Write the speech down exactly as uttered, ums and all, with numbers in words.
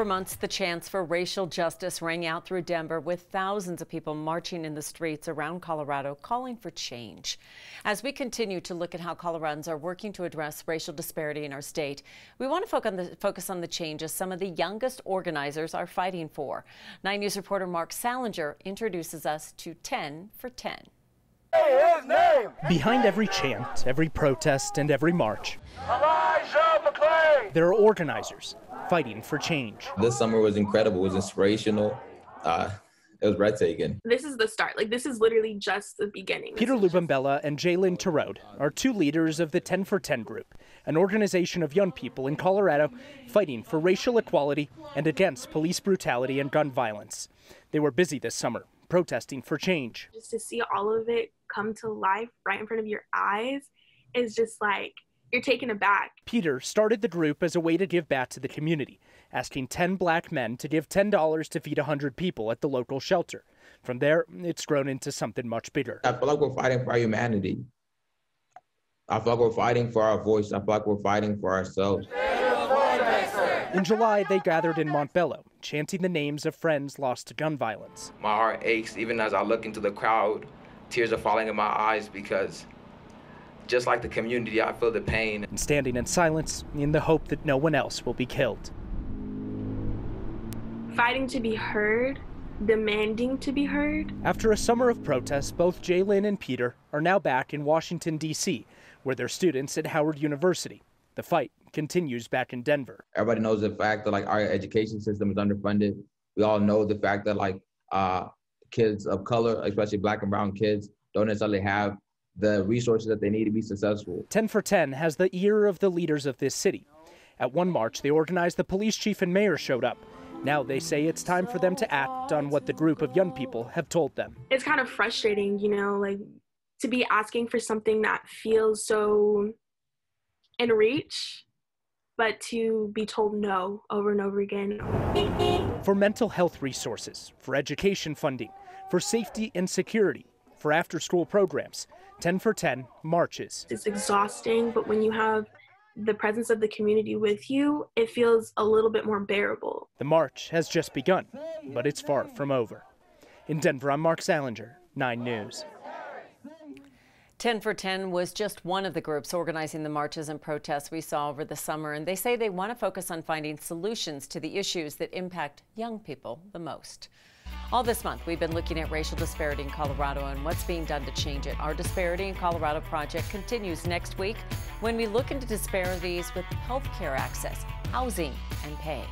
For months, the chants for racial justice rang out through Denver, with thousands of people marching in the streets around Colorado calling for change. As we continue to look at how Coloradans are working to address racial disparity in our state, we want to focus on the, focus on the changes some of the youngest organizers are fighting for. nine news reporter Mark Salinger introduces us to ten for ten. Behind every chant, every protest, and every march, Elijah McClain, there are organizers fighting for change. This summer was incredible. It was inspirational. Uh, it was breathtaking. This is the start. Like, this is literally just the beginning. Peter Lubumbela and Jaylen Tirode are two leaders of the ten for ten group, an organization of young people in Colorado fighting for racial equality and against police brutality and gun violence. They were busy this summer, protesting for change. Just to see all of it come to life right in front of your eyes is just like, you're taken aback. Peter started the group as a way to give back to the community, asking ten black men to give ten dollars to feed one hundred people at the local shelter. From there, it's grown into something much bigger. I feel like we're fighting for our humanity. I feel like we're fighting for our voice. I feel like we're fighting for ourselves. In July, they gathered in Montbello, chanting the names of friends lost to gun violence. My heart aches even as I look into the crowd. Tears are falling in my eyes because, just like the community, I feel the pain. And standing in silence in the hope that no one else will be killed. Fighting to be heard, demanding to be heard. After a summer of protests, both Jaylen and Peter are now back in Washington, D C, where they're students at Howard University. The fight continues back in Denver. Everybody knows the fact that, like, our education system is underfunded. We all know the fact that, like, uh, kids of color, especially black and brown kids, don't necessarily have the resources that they need to be successful. ten for ten has the ear of the leaders of this city. At one march, they organized the police chief and mayor showed up. Now they say it's time for them to act on what the group of young people have told them. It's kind of frustrating, you know, like, to be asking for something that feels so in reach, but to be told no over and over again. For mental health resources, for education funding, for safety and security, for after-school programs, ten for ten marches. It's exhausting, but when you have the presence of the community with you, it feels a little bit more bearable. The march has just begun, but it's far from over. In Denver, I'm Mark Salinger, nine news. ten for ten was just one of the groups organizing the marches and protests we saw over the summer, and they say they want to focus on finding solutions to the issues that impact young people the most. All this month, we've been looking at racial disparity in Colorado and what's being done to change it. Our Disparity in Colorado project continues next week when we look into disparities with health care access, housing, and pay.